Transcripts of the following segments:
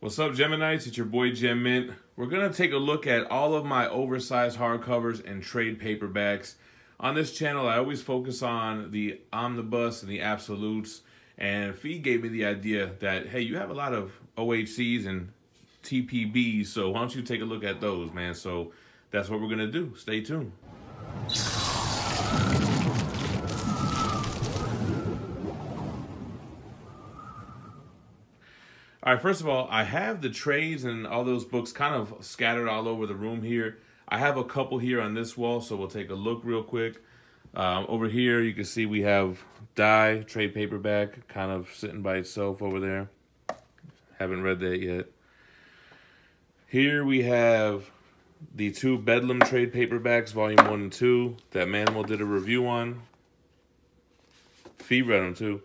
What's up, Geminites? It's your boy Gem Mint. We're gonna take a look at all of my oversized hardcovers and trade paperbacks. On this channel, I always focus on the omnibus and the absolutes, and Fee gave me the idea that, hey, you have a lot of OHCs and TPBs, so why don't you take a look at those, man? So that's what we're gonna do. Stay tuned. All right, first of all, I have the trades and all those books kind of scattered all over the room here. I have a couple here on this wall, so we'll take a look real quick. Over here, you can see we have Die, trade paperback, kind of sitting by itself over there. Haven't read that yet. Here we have the two Bedlam trade paperbacks, volume 1 and 2, that Manimal did a review on. Fee read them too.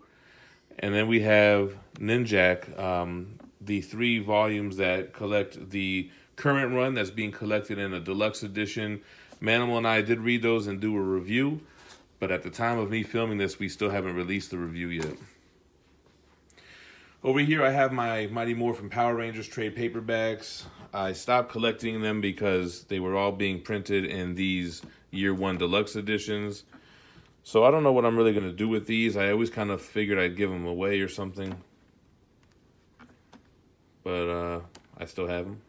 And then we have Ninjak, the 3 volumes that collect the current run that's being collected in a deluxe edition. Manimal and I did read those and do a review, but at the time of me filming this, we still haven't released the review yet. Over here, I have my Mighty Morphin Power Rangers trade paperbacks. I stopped collecting them because they were all being printed in these year 1 deluxe editions. So I don't know what I'm really going to do with these. I always kind of figured I'd give them away or something. But I still have them.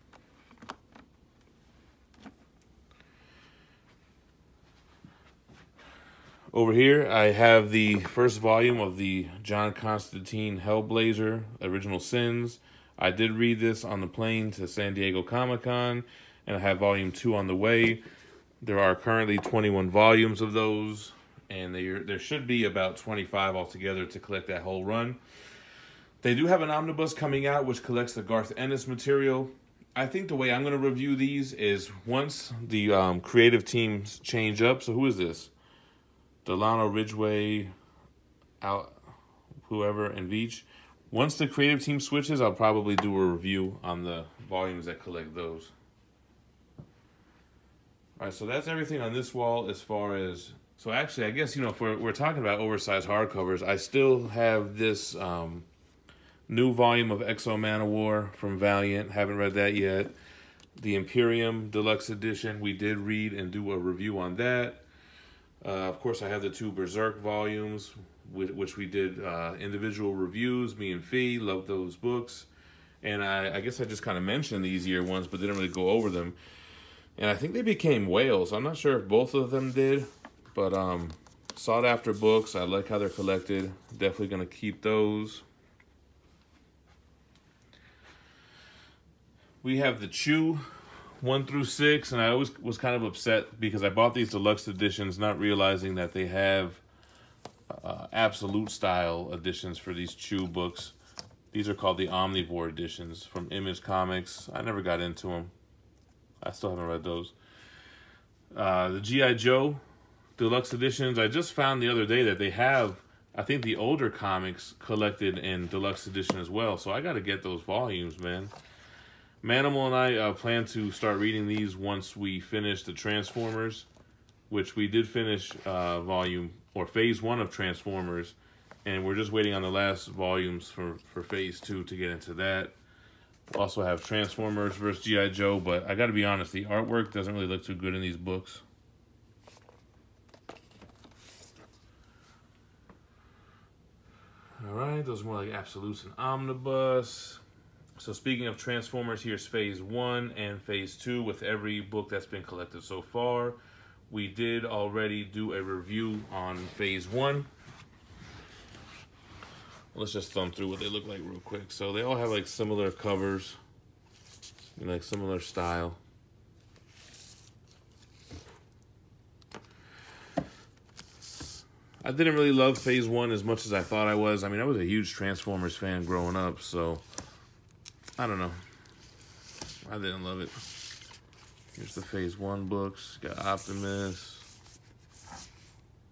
Over here, I have the first volume of the John Constantine Hellblazer, Original Sins. I did read this on the plane to San Diego Comic-Con, and I have volume 2 on the way. There are currently 21 volumes of those. And there should be about 25 altogether to collect that whole run. They do have an omnibus coming out, which collects the Garth Ennis material. I think the way I'm going to review these is once the creative teams change up. So who is this? Delano, Ridgway, whoever, and Veach. Once the creative team switches, I'll probably do a review on the volumes that collect those. All right, so that's everything on this wall as far as... So actually, I guess, you know, if we're talking about oversized hardcovers, I still have this new volume of X-O Manowar from Valiant. Haven't read that yet. The Imperium Deluxe Edition, we did read and do a review on that. Of course, I have the 2 Berserk volumes, which we did individual reviews. Me and Fee loved those books. And I guess I just kind of mentioned these year ones, but didn't really go over them. And I think they became whales. I'm not sure if both of them did. But sought after books, I like how they're collected. Definitely gonna keep those. We have the Chew 1 through 6, and I always was kind of upset because I bought these deluxe editions not realizing that they have absolute style editions for these Chew books. These are called the Omnivore editions from Image Comics. I never got into them. I still haven't read those. The G.I. Joe Deluxe editions, I just found the other day that they have, I think, the older comics collected in deluxe edition as well. So I got to get those volumes, man. Manimal and I plan to start reading these once we finish the Transformers, which we did finish phase 1 of Transformers. And we're just waiting on the last volumes for phase 2 to get into that. Also have Transformers versus G.I. Joe, but I got to be honest, the artwork doesn't really look too good in these books. All right, those are more like absolutes and omnibus. So speaking of Transformers, here's phase 1 and phase 2 with every book that's been collected so far. We did already do a review on phase 1. Let's just thumb through what they look like real quick. So they all have like similar covers and like similar style. I didn't really love phase 1 as much as I thought I was. I mean, I was a huge Transformers fan growing up, so I don't know. I didn't love it. Here's the phase 1 books. Got Optimus,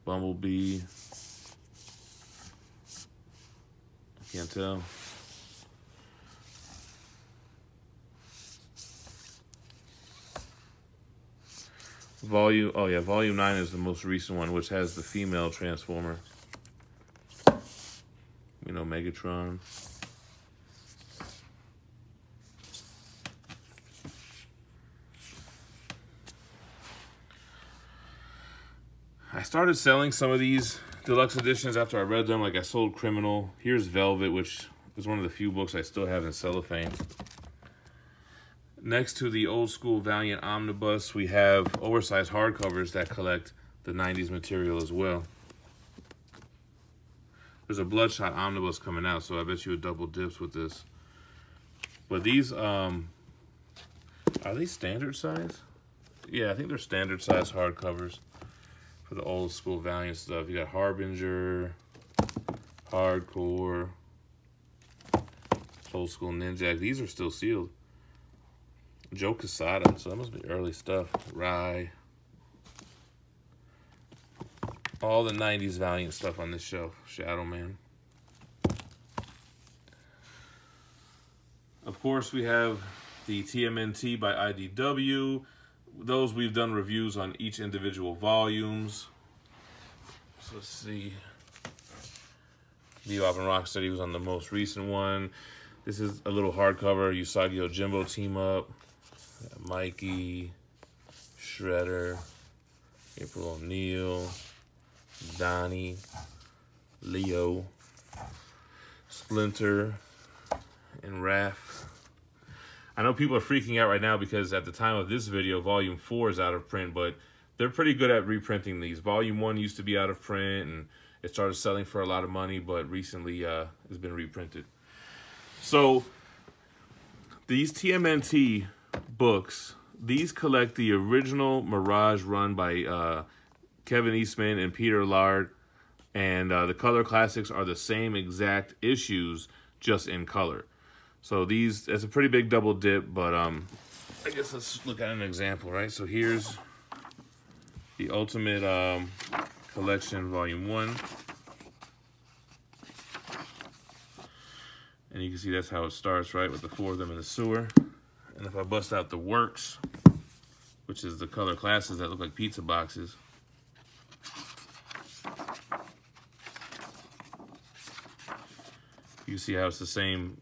Bumblebee. I can't tell. Volume 9 is the most recent one, which has the female Transformer. You know, Megatron. I started selling some of these deluxe editions after I read them. Like, I sold Criminal. Here's Velvet, which is one of the few books I still have in cellophane. Next to the old school Valiant Omnibus, we have oversized hardcovers that collect the 90s material as well. There's a Bloodshot Omnibus coming out, so I bet you would double dips with this. But these, are they standard size? Yeah, I think they're standard size hardcovers for the old school Valiant stuff. You got Harbinger, Hardcore, old school Ninjak. These are still sealed. Joe Quesada, so that must be early stuff. Rye. All the 90s Valiant stuff on this shelf. Shadow Man. Of course, we have the TMNT by IDW. Those we've done reviews on each individual volumes. So let's see. Bebop and Rocksteady was on the most recent one. This is a little hardcover. Usagi Yojimbo team up. Mikey. Shredder. April O'Neil. Donnie. Leo. Splinter. And Raph. I know people are freaking out right now because at the time of this video, Volume 4 is out of print, but they're pretty good at reprinting these. Volume 1 used to be out of print, and it started selling for a lot of money, but recently it's been reprinted. So these TMNT books, these collect the original Mirage run by Kevin Eastman and Peter Laird, and the color classics are the same exact issues, just in color. So these, it's a pretty big double dip, but I guess let's look at an example, right? So here's the Ultimate Collection Volume 1. And you can see that's how it starts, right? With the four of them in the sewer. And if I bust out the Works, which is the color classes that look like pizza boxes. You can see how it's the same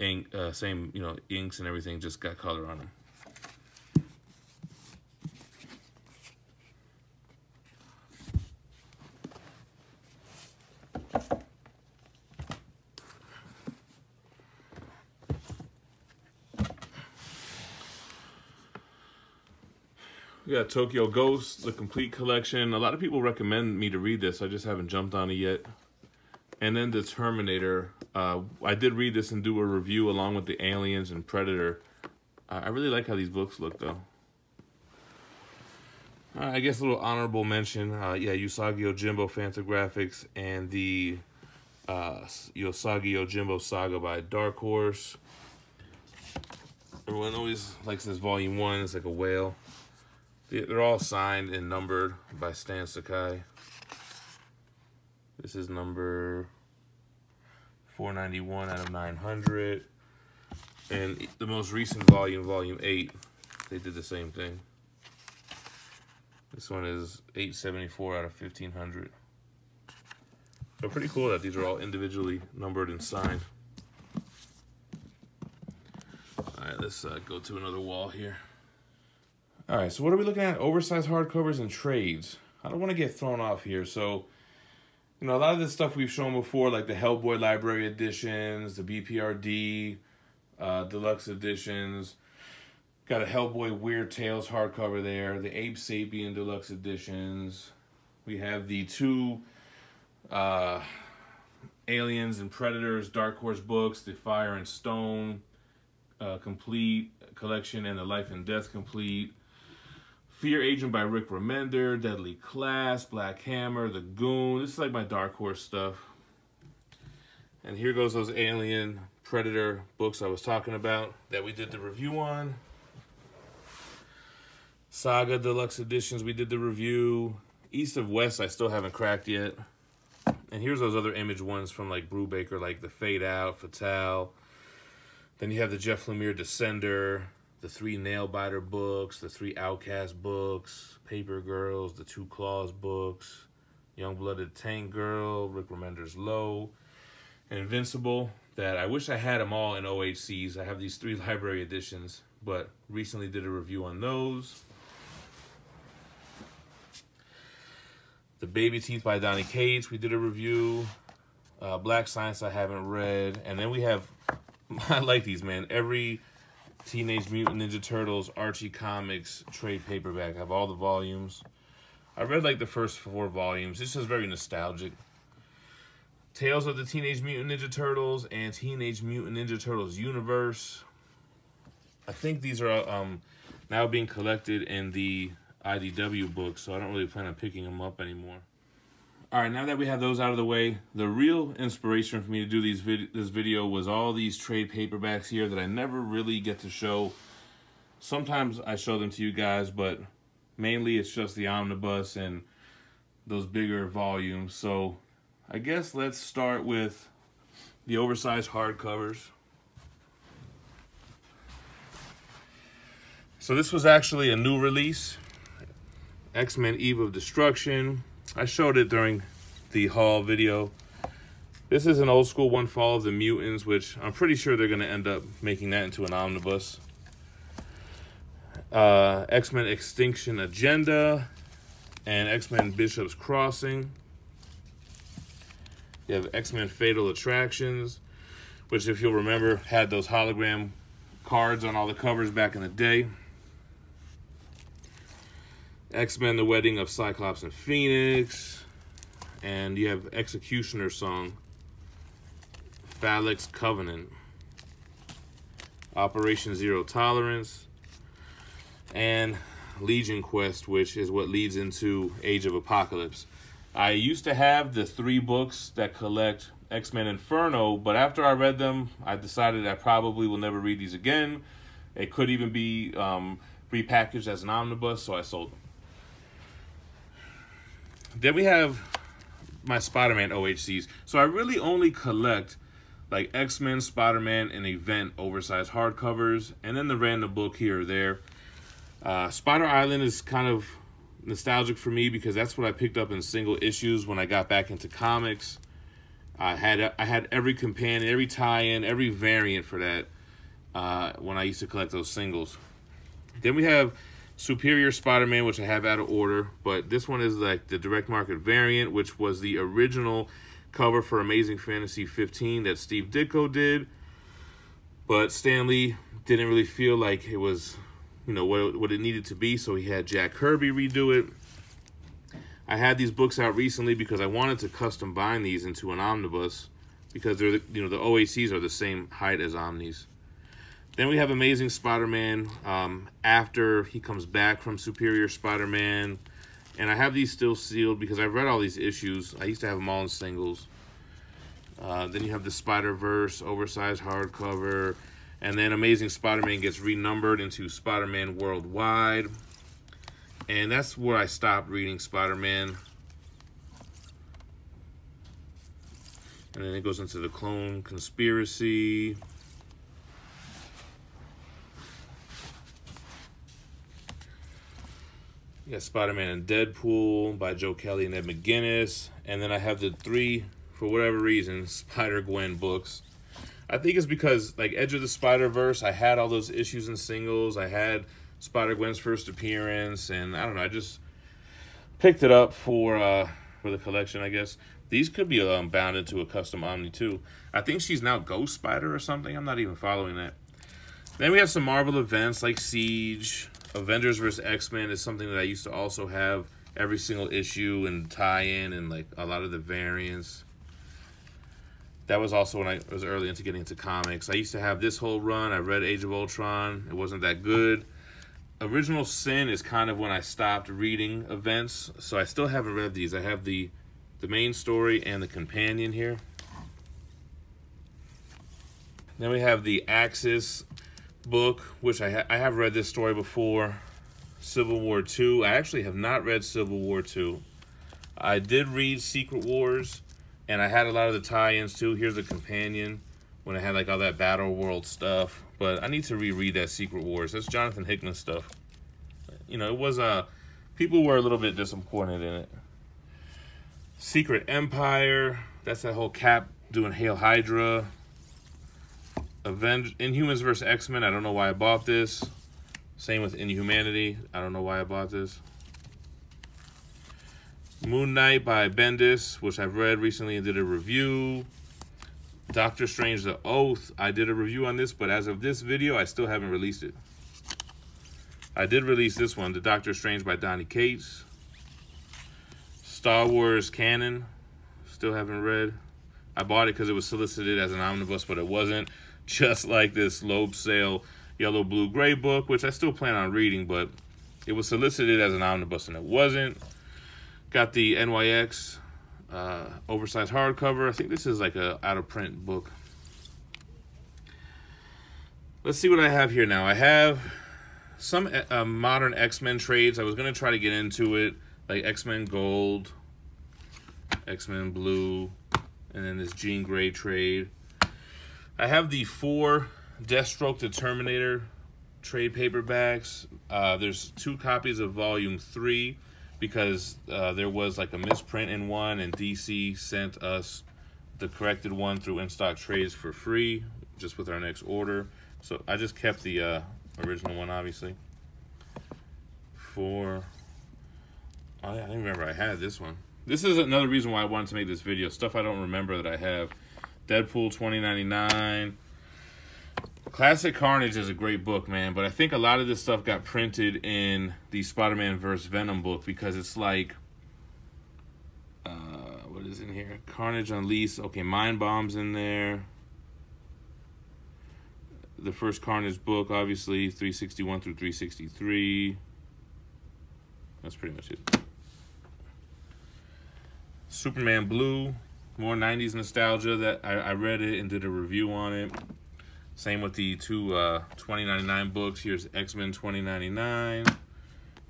ink, same, you know, inks and everything, just got color on them. We got Tokyo Ghost, the complete collection. A lot of people recommend me to read this. I just haven't jumped on it yet. And then the Terminator. I did read this and do a review along with the Aliens and Predator. I really like how these books look, though. I guess a little honorable mention. Yeah, Usagi Yojimbo Fantagraphics and the Usagi Yojimbo Saga by Dark Horse. Everyone always likes this Volume 1. It's like a whale. They're all signed and numbered by Stan Sakai. This is number 491 out of 900. And the most recent volume, Volume 8, they did the same thing. This one is 874 out of 1,500. So pretty cool that these are all individually numbered and signed. All right, let's go to another wall here. All right, so what are we looking at? Oversized hardcovers and trades. I don't want to get thrown off here, so... You know, a lot of this stuff we've shown before, like the Hellboy Library editions, the BPRD, deluxe editions. Got a Hellboy Weird Tales hardcover there. The Ape Sapien deluxe editions. We have the two Aliens and Predators Dark Horse books, the Fire and Stone complete collection, and the Life and Death complete. Fear Agent by Rick Remender, Deadly Class, Black Hammer, The Goon. This is like my Dark Horse stuff. And here goes those Alien Predator books I was talking about that we did the review on. Saga Deluxe Editions, we did the review. East of West, I still haven't cracked yet. And here's those other Image ones from like Brubaker, like The Fade Out, Fatale. Then you have the Jeff Lemire Descender. The three Nail-Biter books, the three Outcast books, Paper Girls, the two Claws books, Young-Blooded Tank Girl, Rick Remender's Low, and Invincible, that I wish I had them all in OHCs. I have these three library editions, but recently did a review on those. The Baby Teeth by Donny Cates, we did a review. Black Science I haven't read. And then we have, I like these, man. Every Teenage Mutant Ninja Turtles Archie Comics trade paperback. I have all the volumes. I read like the first 4 volumes. This is very nostalgic. Tales of the Teenage Mutant Ninja Turtles and Teenage Mutant Ninja Turtles Universe. I think these are now being collected in the IDW book, so I don't really plan on picking them up anymore. All right, now that we have those out of the way, the real inspiration for me to do these this video was all these trade paperbacks here that I never really get to show. Sometimes I show them to you guys, but mainly it's just the omnibus and those bigger volumes. So I guess let's start with the oversized hardcovers. So this was actually a new release, X-Men Eve of Destruction. I showed it during the haul video. This is an old school one, Fall of the Mutants, which I'm pretty sure they're going to end up making that into an omnibus. X-Men Extinction Agenda and X-Men Bishop's Crossing. You have X-Men Fatal Attractions, which, if you'll remember, had those hologram cards on all the covers back in the day. X-Men The Wedding of Cyclops and Phoenix, and you have Executioner's Song, Phallic's Covenant, Operation Zero Tolerance, and Legion Quest, which is what leads into Age of Apocalypse. I used to have the 3 books that collect X-Men Inferno, but after I read them, I decided I probably will never read these again. It could even be repackaged as an omnibus, so I sold them. Then we have my Spider-Man OHCs. So I really only collect like X-Men, Spider-Man, and Event oversized hardcovers, and then the random book here or there. Spider Island is kind of nostalgic for me because that's what I picked up in single issues when I got back into comics. I had every companion, every tie-in, every variant for that when I used to collect those singles. Then we have Superior Spider-Man, which I have out of order, but this one is like the direct market variant, which was the original cover for Amazing Fantasy 15 that Steve Ditko did, but Stan Lee didn't really feel like it was, you know, what it needed to be, so he had Jack Kirby redo it. I had these books out recently because I wanted to custom bind these into an omnibus because they're, you know, the OACs are the same height as omnis. Then we have Amazing Spider-Man after he comes back from Superior Spider-Man. And I have these still sealed because I've read all these issues. I used to have them all in singles. Then you have the Spider-Verse, oversized hardcover. And then Amazing Spider-Man gets renumbered into Spider-Man Worldwide. And that's where I stopped reading Spider-Man. And then it goes into the Clone Conspiracy. Yeah, Spider-Man and Deadpool by Joe Kelly and Ed McGuinness. And then I have the 3, for whatever reason, Spider-Gwen books. I think it's because, like, Edge of the Spider-Verse, I had all those issues and singles. I had Spider-Gwen's first appearance. And, I don't know, I just picked it up for the collection, I guess. These could be bound into a custom Omni, too. I think she's now Ghost Spider or something. I'm not even following that. Then we have some Marvel events like Siege. Avengers vs. X-Men is something that I used to also have every single issue and tie-in and like a lot of the variants. That was also when I was early into getting into comics. I used to have this whole run. I read Age of Ultron. It wasn't that good. Original Sin is kind of when I stopped reading events, so I still haven't read these. I have the main story and the companion here. Then we have the Axis book, which I have read this story before, Civil War 2. I actually have not read Civil War 2. I did read Secret Wars, and I had a lot of the tie-ins too. Here's a companion when I had like all that Battle World stuff, but I need to reread that Secret Wars. That's Jonathan Hickman stuff. You know, it was people were a little bit disappointed in it. Secret Empire, that's that whole Cap doing Hail Hydra. Inhumans vs. X-Men, I don't know why I bought this. Same with Inhumanity, I don't know why I bought this. Moon Knight by Bendis, which I've read recently and did a review. Doctor Strange The Oath, I did a review on this, but as of this video, I still haven't released it. I did release this one, The Doctor Strange by Donny Cates. Star Wars Canon, still haven't read. I bought it because it was solicited as an omnibus, but it wasn't. Just like this Loeb Sale Yellow, Blue, Gray book, which I still plan on reading, but it was solicited as an omnibus and it wasn't. Got the NYX oversized hardcover. I think this is like a out-of-print book. Let's see what I have here now. I have some modern X-Men trades. I was going to try to get into it, like X-Men Gold, X-Men Blue, and then this Jean Grey trade. I have the 4 Deathstroke the Terminator trade paperbacks. There's 2 copies of Volume 3 because there was like a misprint in one, and DC sent us the corrected one through in-stock trades for free just with our next order. So I just kept the original one, obviously. I didn't remember I had this one. This is another reason why I wanted to make this video. Stuff I don't remember that I have. Deadpool 2099. Classic Carnage is a great book, man, but I think a lot of this stuff got printed in the Spider-Man vs. Venom book because it's like, what is in here? Carnage Unleashed. Okay, Mind Bomb's in there. The first Carnage book, obviously, 361 through 363. That's pretty much it. Superman Blue, more 90s nostalgia that I read it and did a review on it. Same with the 2 2099 books. Here's X-Men 2099,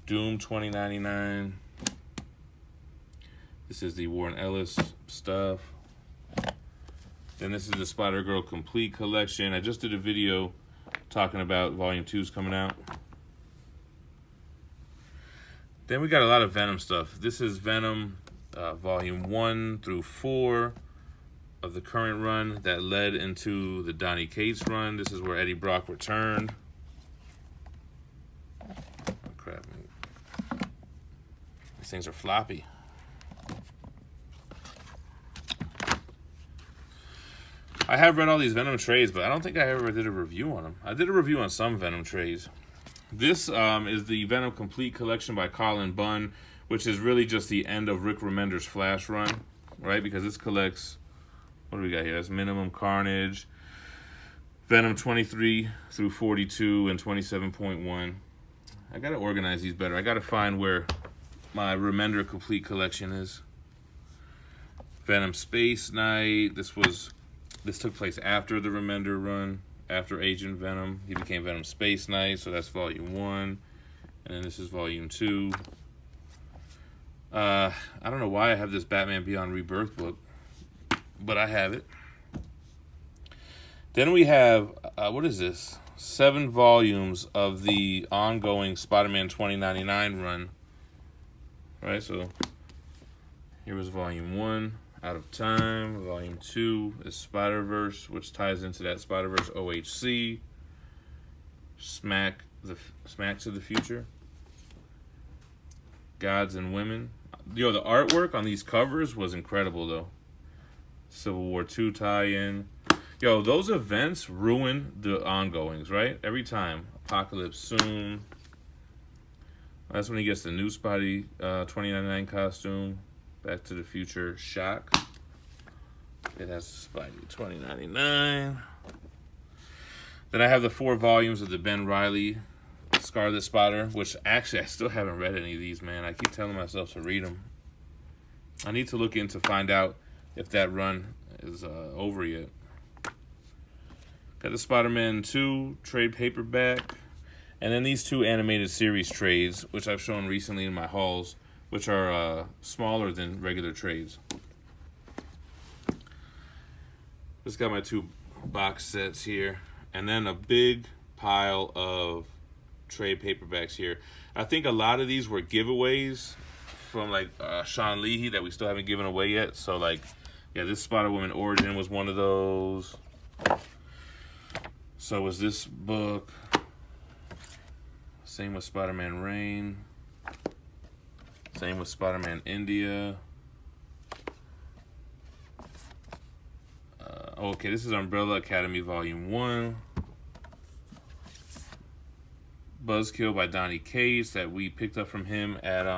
Doom 2099. This is the Warren Ellis stuff. Then this is the Spider-Girl Complete Collection. I just did a video talking about Volume 2's coming out. Then we got a lot of Venom stuff. This is Venom Volume 1 through 4. Of the current run that led into the Donny Cates run. This is where Eddie Brock returned. Oh, crap. These things are floppy. I have read all these Venom trades, but I don't think I ever did a review on them. I did a review on some Venom trades. This is the Venom Complete Collection by Colin Bunn, which is really just the end of Rick Remender's Flash run, right? Because this collects... What do we got here? That's Minimum Carnage, Venom 23 through 42, and 27.1. I got to organize these better. I got to find where my Remender Complete Collection is. Venom Space Knight. This took place after the Remender run, after Agent Venom. He became Venom Space Knight, so that's Volume 1. And then this is Volume 2. I don't know why I have this Batman Beyond Rebirth book, but I have it. Then we have, what is this? 7 volumes of the ongoing Spider-Man 2099 run. Right, so here was Volume 1, Out of Time. Volume 2 is Spider-Verse, which ties into that Spider-Verse OHC. Smack to the Future. Gods and Women. Yo, the artwork on these covers was incredible, though. Civil War 2 tie-in. Yo, those events ruin the ongoings, right? Every time. Apocalypse Soon. That's when he gets the new Spidey 2099 costume. Back to the Future Shock. It has Spidey 2099. Then I have the 4 volumes of the Ben Reilly Scarlet Spider, which actually I still haven't read any of these, man. I keep telling myself to read them. I need to look in to find out if that run is over yet. Got the Spider-Man 2 trade paperback. And then these 2 animated series trades, which I've shown recently in my hauls, which are smaller than regular trades. Just got my 2 box sets here. And then a big pile of trade paperbacks here. I think a lot of these were giveaways from like Sean Leahy that we still haven't given away yet. So like, yeah, this Spider-Woman Origin was one of those. So was this book. Same with Spider-Man Reign. Same with Spider-Man India. Okay, this is Umbrella Academy Volume 1. Buzzkill by Donny Cates that we picked up from him at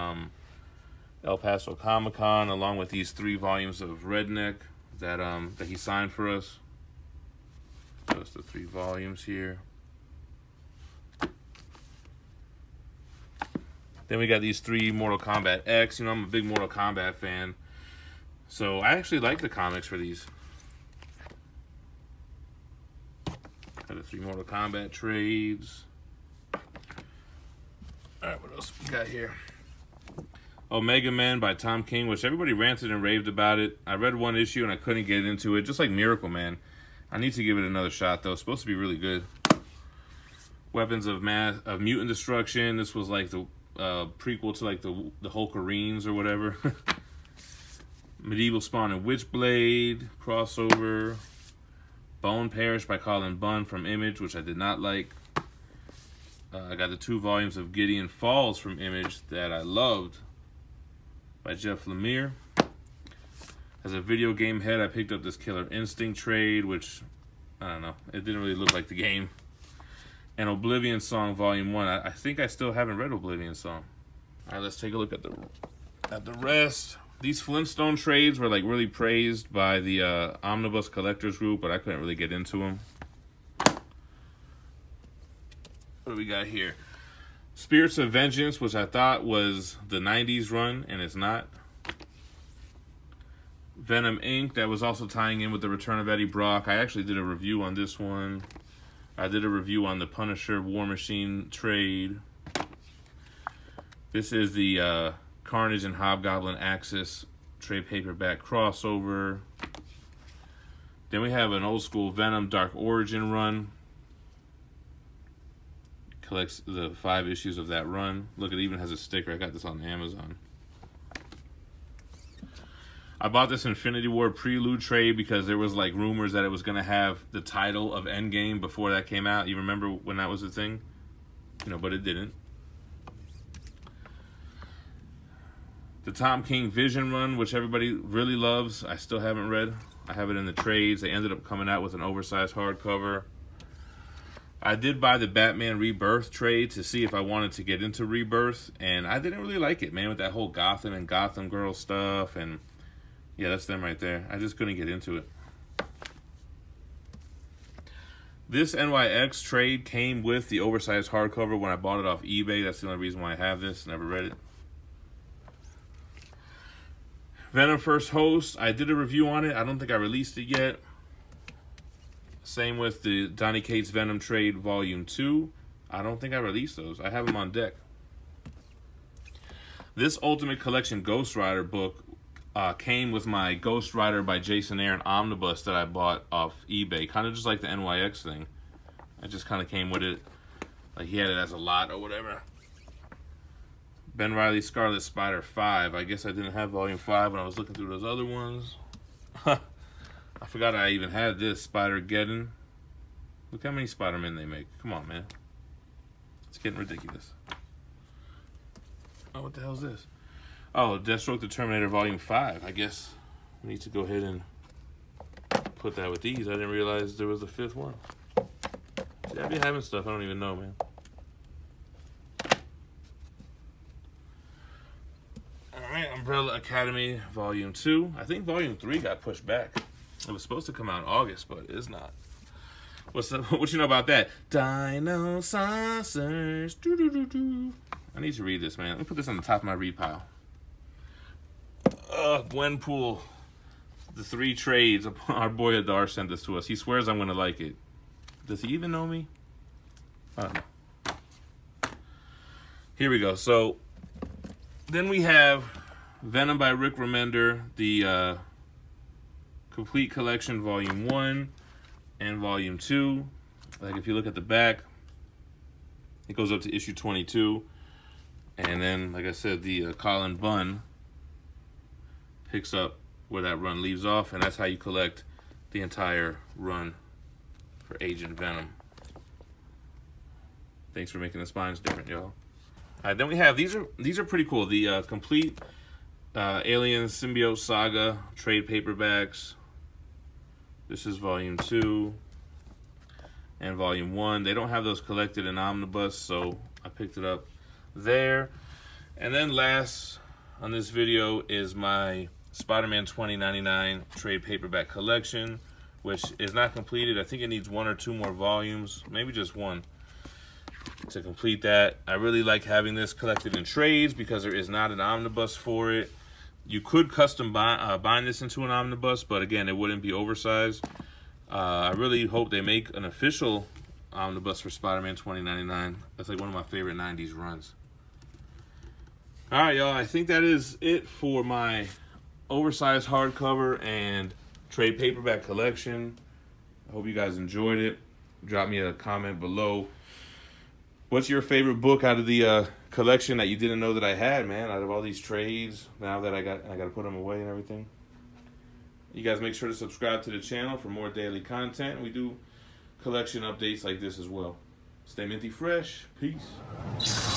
El Paso Comic-Con, along with these 3 volumes of Redneck that he signed for us. So it's the 3 volumes here. Then we got these 3 Mortal Kombat X. You know, I'm a big Mortal Kombat fan, so I actually like the comics for these. Got the 3 Mortal Kombat trades. Alright, what else we got here? Omega Man by Tom King, which everybody ranted and raved about it. I read 1 issue and I couldn't get into it, just like Miracle Man. I need to give it another shot though. It's supposed to be really good. Weapons of Mutant Destruction. This was like the prequel to like the Hulkareens or whatever. Medieval Spawn and Witchblade crossover. Bone Parish by Colin Bunn from Image, which I did not like. I got the 2 volumes of Gideon Falls from Image that I loved, by Jeff Lemire. As a video game head, I picked up this Killer Instinct trade, which, I don't know, it didn't really look like the game. And Oblivion Song Volume 1. I think I still haven't read Oblivion Song. All right, let's take a look at the rest. These Flintstone trades were like really praised by the Omnibus Collectors Group, but I couldn't really get into them. What do we got here? Spirits of Vengeance, which I thought was the 90s run, and it's not. Venom Inc., that was also tying in with the return of Eddie Brock. I actually did a review on this one. I did a review on the Punisher War Machine trade. This is the... Carnage and Hobgoblin Axis trade paperback crossover. Then we have an old school Venom Dark Origin run. Collects the 5 issues of that run. Look, it even has a sticker. I got this on Amazon. I bought this Infinity War Prelude trade because there was like rumors that it was going to have the title of Endgame before that came out. You remember when that was a thing? You know, but it didn't. The Tom King Vision run, which everybody really loves. I still haven't read. I have it in the trades. They ended up coming out with an oversized hardcover. I did buy the Batman Rebirth trade to see if I wanted to get into Rebirth, and I didn't really like it, man, with that whole Gotham and Gotham Girl stuff, and yeah, that's them right there. I just couldn't get into it. This NYX trade came with the oversized hardcover when I bought it off eBay. That's the only reason why I have this. Never read it. Venom First Host, I did a review on it. I don't think I released it yet. Same with the Donny Cates Venom Trade Volume 2. I don't think I released those. I have them on deck. This Ultimate Collection Ghost Rider book came with my Ghost Rider by Jason Aaron omnibus that I bought off eBay. Kind of just like the NYX thing. It just kind of came with it. Like he had it as a lot or whatever. Ben Reilly Scarlet Spider 5. I guess I didn't have Volume 5 when I was looking through those other ones. I forgot I even had this, Spider-Geddon. Look how many Spider-Men they make. Come on, man. It's getting ridiculous. Oh, what the hell is this? Oh, Deathstroke the Terminator Volume 5. I guess we need to go ahead and put that with these. I didn't realize there was a 5th one. See, I be having stuff I don't even know, man. Umbrella Academy Volume 2. I think Volume 3 got pushed back. It was supposed to come out in August, but it's not. What you know about that? Dino Saucers. Doo -doo -doo -doo. I need to read this, man. Let me put this on the top of my read pile. Gwenpool. The 3 trades. Our boy Adar sent this to us. He swears I'm going to like it. Does he even know me? I don't know. Here we go. So, then we have Venom by Rick Remender, the Complete Collection Volume 1 and Volume 2. Like, if you look at the back, it goes up to issue 22. And then, like I said, the Colin Bunn picks up where that run leaves off, and that's how you collect the entire run for Agent Venom. Thanks for making the spines different, y'all. Then we have, these are pretty cool. The complete Aliens Symbiote Saga trade paperbacks. This is volume 2 and volume 1. They don't have those collected in omnibus, so I picked it up there. And then last on this video is my Spider-Man 2099 trade paperback collection, which is not completed. I think it needs one or two more volumes, maybe just one, to complete that. I really like having this collected in trades because there is not an omnibus for it. You could custom bind this into an omnibus, but again, it wouldn't be oversized. I really hope they make an official omnibus for Spider-Man 2099. That's like one of my favorite 90s runs. All right, y'all, I think that is it for my oversized hardcover and trade paperback collection. I hope you guys enjoyed it. Drop me a comment below. What's your favorite book out of the collection that you didn't know that I had, man? Out of all these trades, now that I got to put them away and everything. You guys make sure to subscribe to the channel for more daily content. We do collection updates like this as well. Stay minty fresh. Peace.